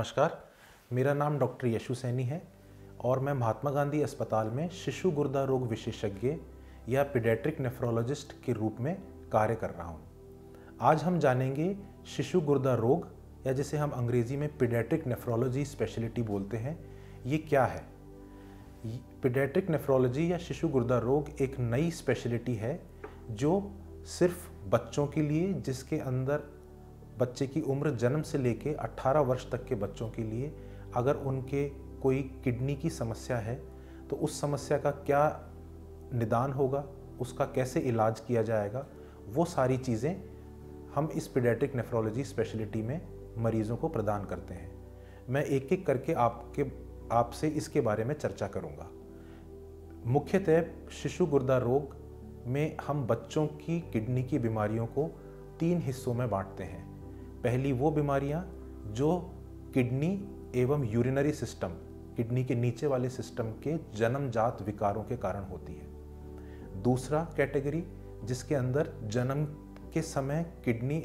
नमस्कार, मेरा नाम डॉक्टर यशु सैनी है और मैं महात्मा गांधी अस्पताल में शिशु गुर्दा रोग विशेषज्ञ या पीडियाट्रिक नेफ्रोलॉजिस्ट के रूप में कार्य कर रहा हूँ। आज हम जानेंगे शिशु गुर्दा रोग या जिसे हम अंग्रेजी में पीडियाट्रिक नेफ्रोलॉजी स्पेशलिटी बोलते हैं, ये क्या है। पीडियाट्रिक नेफ्रोलॉजी या शिशु गुर्दा रोग एक नई स्पेशलिटी है जो सिर्फ बच्चों के लिए, जिसके अंदर बच्चे की उम्र जन्म से लेके 18 वर्ष तक के बच्चों के लिए अगर उनके कोई किडनी की समस्या है तो उस समस्या का क्या निदान होगा, उसका कैसे इलाज किया जाएगा, वो सारी चीज़ें हम इस पीडियाट्रिक नेफ्रोलॉजी स्पेशलिटी में मरीज़ों को प्रदान करते हैं। मैं एक एक करके आपसे इसके बारे में चर्चा करूँगा। मुख्यतः शिशु गुर्दा रोग में हम बच्चों की किडनी की बीमारियों को 3 हिस्सों में बांटते हैं। पहली वो बीमारियां जो किडनी एवं यूरिनरी सिस्टम, किडनी के नीचे वाले सिस्टम के जन्मजात विकारों के कारण होती है। दूसरा कैटेगरी जिसके अंदर जन्म के समय किडनी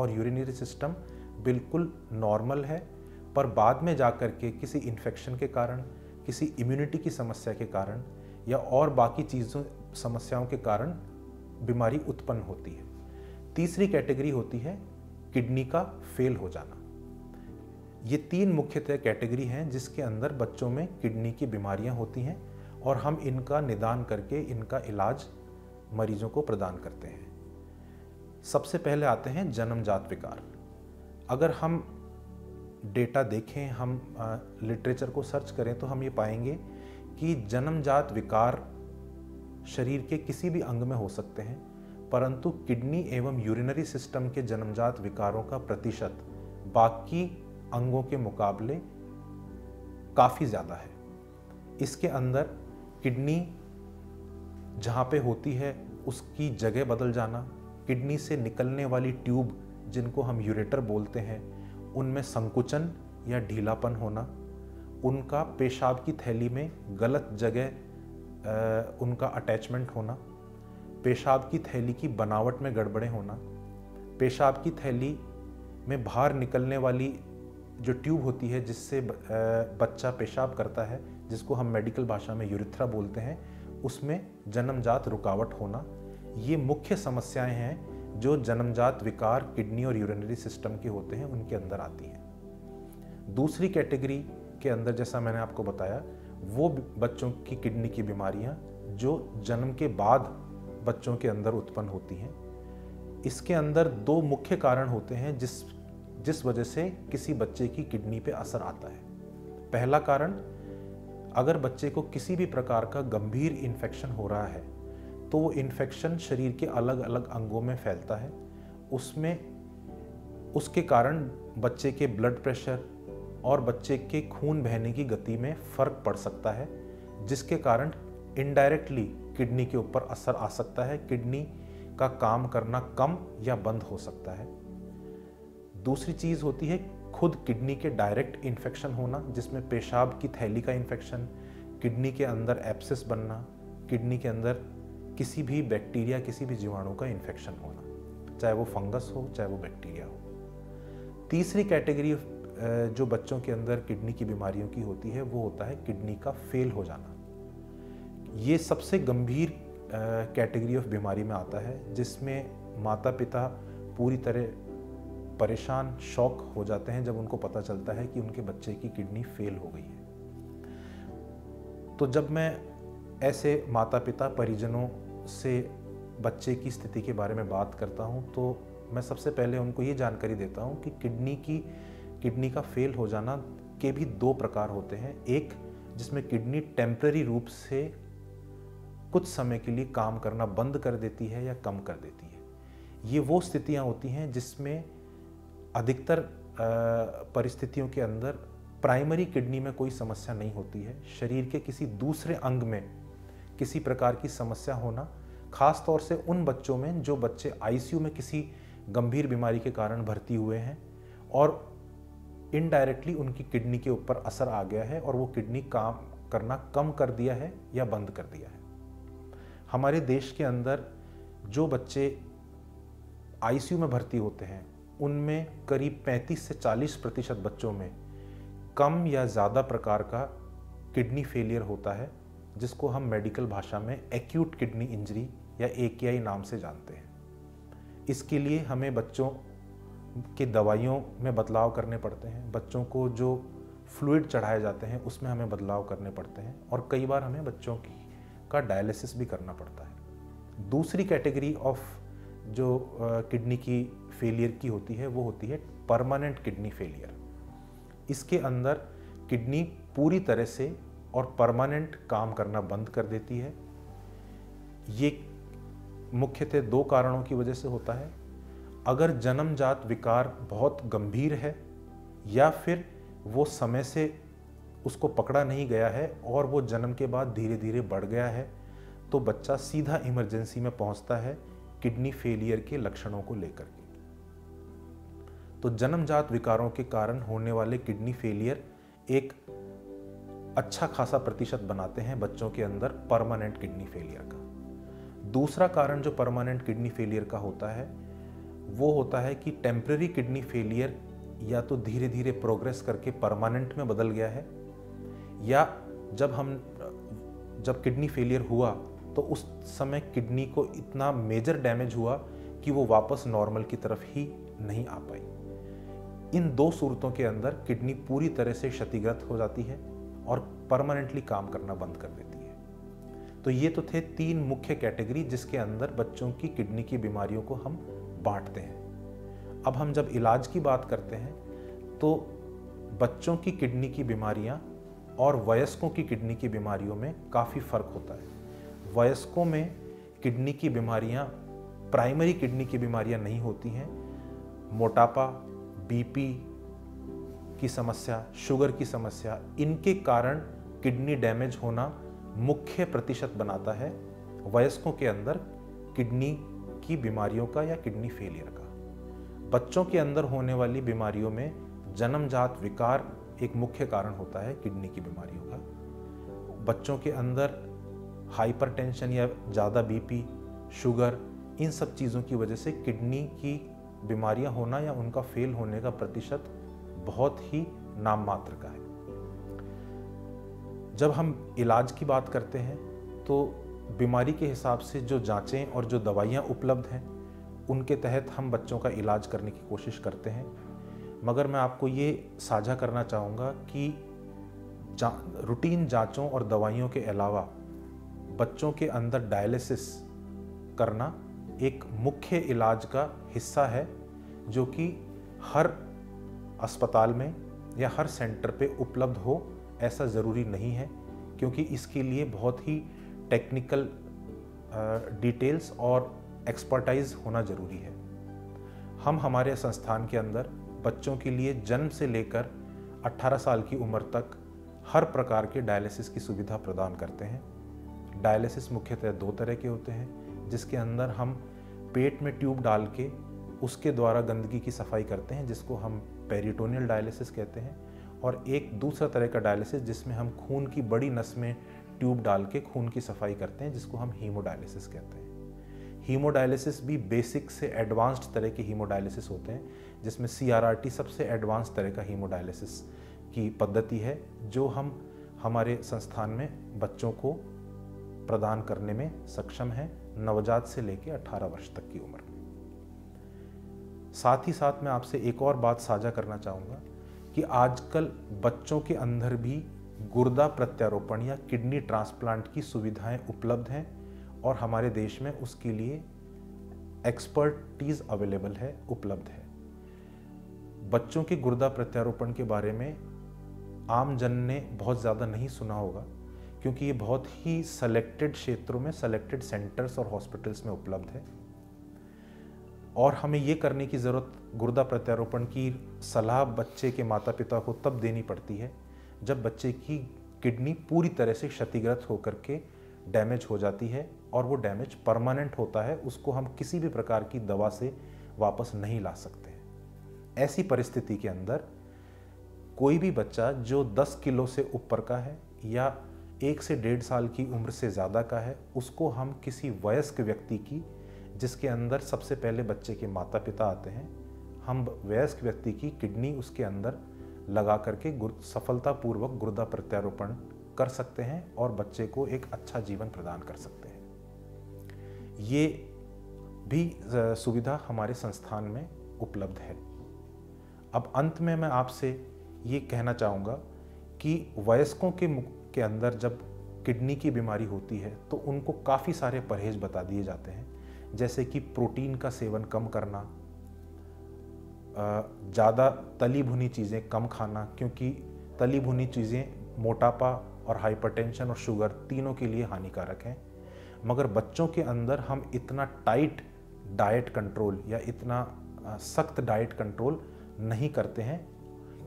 और यूरिनरी सिस्टम बिल्कुल नॉर्मल है, पर बाद में जाकर के किसी इन्फेक्शन के कारण, किसी इम्यूनिटी की समस्या के कारण या और बाकी चीज़ों समस्याओं के कारण बीमारी उत्पन्न होती है। तीसरी कैटेगरी होती है किडनी का फेल हो जाना। ये 3 मुख्यतः कैटेगरी हैं जिसके अंदर बच्चों में किडनी की बीमारियां होती हैं और हम इनका निदान करके इनका इलाज मरीजों को प्रदान करते हैं। सबसे पहले आते हैं जन्मजात विकार। अगर हम डेटा देखें, हम लिटरेचर को सर्च करें तो हम ये पाएंगे कि जन्मजात विकार शरीर के किसी भी अंग में हो सकते हैं, परंतु किडनी एवं यूरिनरी सिस्टम के जन्मजात विकारों का प्रतिशत बाकी अंगों के मुकाबले काफ़ी ज़्यादा है। इसके अंदर किडनी जहाँ पे होती है उसकी जगह बदल जाना, किडनी से निकलने वाली ट्यूब जिनको हम यूरेटर बोलते हैं उनमें संकुचन या ढीलापन होना, उनका पेशाब की थैली में गलत जगह उनका अटैचमेंट होना, पेशाब की थैली की बनावट में गड़बड़े होना, पेशाब की थैली में बाहर निकलने वाली जो ट्यूब होती है जिससे बच्चा पेशाब करता है, जिसको हम मेडिकल भाषा में यूरिथ्रा बोलते हैं, उसमें जन्मजात रुकावट होना, ये मुख्य समस्याएं हैं जो जन्मजात विकार किडनी और यूरिनरी सिस्टम के होते हैं उनके अंदर आती हैं। दूसरी कैटेगरी के अंदर जैसा मैंने आपको बताया, वो बच्चों की किडनी की बीमारियां जो जन्म के बाद बच्चों के अंदर उत्पन्न होती हैं। इसके अंदर 2 मुख्य कारण होते हैं जिस वजह से किसी बच्चे की किडनी पे असर आता है। पहला कारण, अगर बच्चे को किसी भी प्रकार का गंभीर इन्फेक्शन हो रहा है तो वो इन्फेक्शन शरीर के अलग अलग अंगों में फैलता है। उसके कारण बच्चे के ब्लड प्रेशर और बच्चे के खून बहने की गति में फ़र्क पड़ सकता है, जिसके कारण इनडायरेक्टली किडनी के ऊपर असर आ सकता है, किडनी का काम करना कम या बंद हो सकता है। दूसरी चीज़ होती है खुद किडनी के डायरेक्ट इन्फेक्शन होना, जिसमें पेशाब की थैली का इन्फेक्शन, किडनी के अंदर एब्सिस बनना, किडनी के अंदर किसी भी बैक्टीरिया, किसी भी जीवाणु का इन्फेक्शन होना, चाहे वो फंगस हो चाहे वो बैक्टीरिया हो। तीसरी कैटेगरी जो बच्चों के अंदर किडनी की बीमारियों की होती है वो होता है किडनी का फेल हो जाना। ये सबसे गंभीर कैटेगरी ऑफ बीमारी में आता है, जिसमें माता पिता पूरी तरह परेशान, शॉक हो जाते हैं जब उनको पता चलता है कि उनके बच्चे की किडनी फेल हो गई है। तो जब मैं ऐसे माता पिता परिजनों से बच्चे की स्थिति के बारे में बात करता हूँ तो मैं सबसे पहले उनको ये जानकारी देता हूँ कि किडनी का फेल हो जाना के भी 2 प्रकार होते हैं। एक जिसमें किडनी टेम्पररी रूप से कुछ समय के लिए काम करना बंद कर देती है या कम कर देती है। ये वो स्थितियां होती हैं जिसमें अधिकतर परिस्थितियों के अंदर प्राइमरी किडनी में कोई समस्या नहीं होती है, शरीर के किसी दूसरे अंग में किसी प्रकार की समस्या होना, खास तौर से उन बच्चों में जो बच्चे ICU में किसी गंभीर बीमारी के कारण भर्ती हुए हैं और इनडायरेक्टली उनकी किडनी के ऊपर असर आ गया है और वो किडनी काम करना कम कर दिया है या बंद कर दिया है। हमारे देश के अंदर जो बच्चे ICU में भर्ती होते हैं उनमें करीब 35 से 40% बच्चों में कम या ज़्यादा प्रकार का किडनी फेलियर होता है, जिसको हम मेडिकल भाषा में एक्यूट किडनी इंजरी या AKI नाम से जानते हैं। इसके लिए हमें बच्चों के दवाइयों में बदलाव करने पड़ते हैं, बच्चों को जो फ्लूइड चढ़ाए जाते हैं उसमें हमें बदलाव करने पड़ते हैं, और कई बार हमें बच्चों का डायलिसिस भी करना पड़ता है। दूसरी कैटेगरी ऑफ जो किडनी की फेलियर की होती है वो होती है परमानेंट किडनी फेलियर। इसके अंदर किडनी पूरी तरह से और परमानेंट काम करना बंद कर देती है। ये मुख्यतः दो कारणों की वजह से होता है, अगर जन्मजात विकार बहुत गंभीर है या फिर वो समय से उसको पकड़ा नहीं गया है और वो जन्म के बाद धीरे धीरे बढ़ गया है, तो बच्चा सीधा इमरजेंसी में पहुंचता है किडनी फेलियर के लक्षणों को लेकर के। तो जन्मजात विकारों के कारण होने वाले किडनी फेलियर एक अच्छा खासा प्रतिशत बनाते हैं बच्चों के अंदर परमानेंट किडनी फेलियर का। दूसरा कारण जो परमानेंट किडनी फेलियर का होता है वो होता है कि टेम्परेरी किडनी फेलियर या तो धीरे धीरे प्रोग्रेस करके परमानेंट में बदल गया है, या जब किडनी फेलियर हुआ तो उस समय किडनी को इतना मेजर डैमेज हुआ कि वो वापस नॉर्मल की तरफ ही नहीं आ पाई। इन दो सूरतों के अंदर किडनी पूरी तरह से क्षतिग्रस्त हो जाती है और परमानेंटली काम करना बंद कर देती है। तो ये तो थे तीन मुख्य कैटेगरी जिसके अंदर बच्चों की किडनी की बीमारियों को हम बांटते हैं। अब हम जब इलाज की बात करते हैं तो बच्चों की किडनी की बीमारियाँ और वयस्कों की किडनी की बीमारियों में काफ़ी फ़र्क होता है। वयस्कों में किडनी की बीमारियां प्राइमरी किडनी की बीमारियां नहीं होती हैं, मोटापा, बीपी की समस्या, शुगर की समस्या, इनके कारण किडनी डैमेज होना मुख्य प्रतिशत बनाता है वयस्कों के अंदर किडनी की बीमारियों का या किडनी फेलियर का। बच्चों के अंदर होने वाली बीमारियों में जन्मजात विकार एक मुख्य कारण होता है किडनी की बीमारियों का। बच्चों के अंदर हाइपरटेंशन या ज़्यादा बीपी, शुगर, इन सब चीज़ों की वजह से किडनी की बीमारियां होना या उनका फेल होने का प्रतिशत बहुत ही नाम मात्र का है। जब हम इलाज की बात करते हैं तो बीमारी के हिसाब से जो जांचें और जो दवाइयां उपलब्ध हैं उनके तहत हम बच्चों का इलाज करने की कोशिश करते हैं, मगर मैं आपको ये साझा करना चाहूँगा कि रूटीन जाँचों और दवाइयों के अलावा बच्चों के अंदर डायलिसिस करना एक मुख्य इलाज का हिस्सा है, जो कि हर अस्पताल में या हर सेंटर पे उपलब्ध हो ऐसा ज़रूरी नहीं है, क्योंकि इसके लिए बहुत ही टेक्निकल डिटेल्स और एक्सपर्टाइज होना ज़रूरी है। हम हमारे संस्थान के अंदर बच्चों के लिए जन्म से लेकर 18 साल की उम्र तक हर प्रकार के डायलिसिस की सुविधा प्रदान करते हैं। डायलिसिस मुख्यतः दो तरह के होते हैं, जिसके अंदर हम पेट में ट्यूब डाल के उसके द्वारा गंदगी की सफाई करते हैं, जिसको हम पेरिटोनियल डायलिसिस कहते हैं, और एक दूसरा तरह का डायलिसिस जिसमें हम खून की बड़ी नस में ट्यूब डाल के खून की सफाई करते हैं, जिसको हम हीमोडायलिसिस कहते हैं। हीमोडायलिसिस भी बेसिक से एडवांस्ड तरह के हीमोडायलिसिस होते हैं, जिसमें CRRT सबसे एडवांस तरह का हीमोडायलिसिस की पद्धति है, जो हम हमारे संस्थान में बच्चों को प्रदान करने में सक्षम है, नवजात से लेकर 18 वर्ष तक की उम्र में। साथ ही साथ मैं आपसे एक और बात साझा करना चाहूँगा कि आजकल बच्चों के अंदर भी गुर्दा प्रत्यारोपण या किडनी ट्रांसप्लांट की सुविधाएं उपलब्ध हैं, और हमारे देश में उसके लिए एक्सपर्टीज अवेलेबल है, उपलब्ध है। बच्चों के गुर्दा प्रत्यारोपण के बारे में आम जन ने बहुत ज़्यादा नहीं सुना होगा, क्योंकि ये बहुत ही सेलेक्टेड क्षेत्रों में, सेलेक्टेड सेंटर्स और हॉस्पिटल्स में उपलब्ध है, और हमें ये करने की ज़रूरत, गुर्दा प्रत्यारोपण की सलाह बच्चे के माता पिता को तब देनी पड़ती है जब बच्चे की किडनी पूरी तरह से क्षतिग्रस्त होकर के डैमेज हो जाती है और वो डैमेज परमानेंट होता है, उसको हम किसी भी प्रकार की दवा से वापस नहीं ला सकते हैं। ऐसी परिस्थिति के अंदर कोई भी बच्चा जो 10 किलो से ऊपर का है या 1 से 1.5 साल की उम्र से ज़्यादा का है, उसको हम किसी वयस्क व्यक्ति की, जिसके अंदर सबसे पहले बच्चे के माता पिता आते हैं, हम वयस्क व्यक्ति की किडनी उसके अंदर लगा करके सफलतापूर्वक गुर्दा प्रत्यारोपण कर सकते हैं और बच्चे को एक अच्छा जीवन प्रदान कर सकते हैं। ये भी सुविधा हमारे संस्थान में उपलब्ध है। अब अंत में मैं आपसे ये कहना चाहूँगा कि वयस्कों के अंदर जब किडनी की बीमारी होती है तो उनको काफ़ी सारे परहेज बता दिए जाते हैं, जैसे कि प्रोटीन का सेवन कम करना, ज़्यादा तली भुनी चीज़ें कम खाना, क्योंकि तली भुनी चीज़ें मोटापा और हाइपरटेंशन और शुगर तीनों के लिए हानिकारक हैं। मगर बच्चों के अंदर हम इतना टाइट डाइट कंट्रोल या इतना सख्त डाइट कंट्रोल नहीं करते हैं,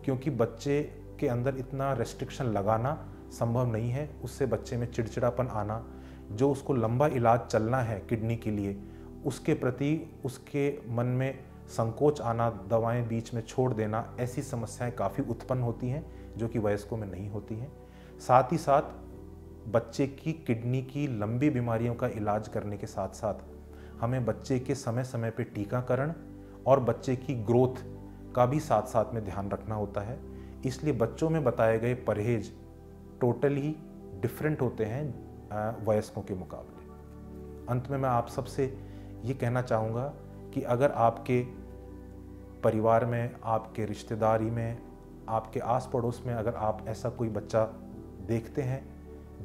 क्योंकि बच्चे के अंदर इतना रेस्ट्रिक्शन लगाना संभव नहीं है। उससे बच्चे में चिड़चिड़ापन आना, जो उसको लंबा इलाज चलना है किडनी के लिए, उसके प्रति उसके मन में संकोच आना, दवाएं बीच में छोड़ देना, ऐसी समस्याएं काफ़ी उत्पन्न होती हैं जो कि वयस्कों में नहीं होती हैं। साथ ही साथ बच्चे की किडनी की लंबी बीमारियों का इलाज करने के साथ साथ हमें बच्चे के समय समय पर टीकाकरण और बच्चे की ग्रोथ का भी साथ साथ में ध्यान रखना होता है। इसलिए बच्चों में बताए गए परहेज टोटली डिफरेंट होते हैं वयस्कों के मुकाबले। अंत में मैं आप सबसे ये कहना चाहूँगा कि अगर आपके परिवार में, आपके रिश्तेदारी में, आपके आस पड़ोस में अगर आप ऐसा कोई बच्चा देखते हैं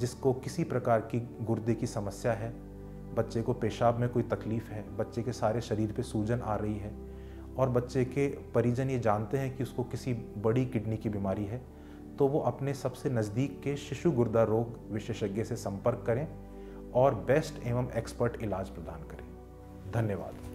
जिसको किसी प्रकार की गुर्दे की समस्या है, बच्चे को पेशाब में कोई तकलीफ़ है, बच्चे के सारे शरीर पे सूजन आ रही है और बच्चे के परिजन ये जानते हैं कि उसको किसी बड़ी किडनी की बीमारी है, तो वो अपने सबसे नज़दीक के शिशु गुर्दा रोग विशेषज्ञ से संपर्क करें और बेस्ट एवं एक्सपर्ट इलाज प्रदान करें। धन्यवाद।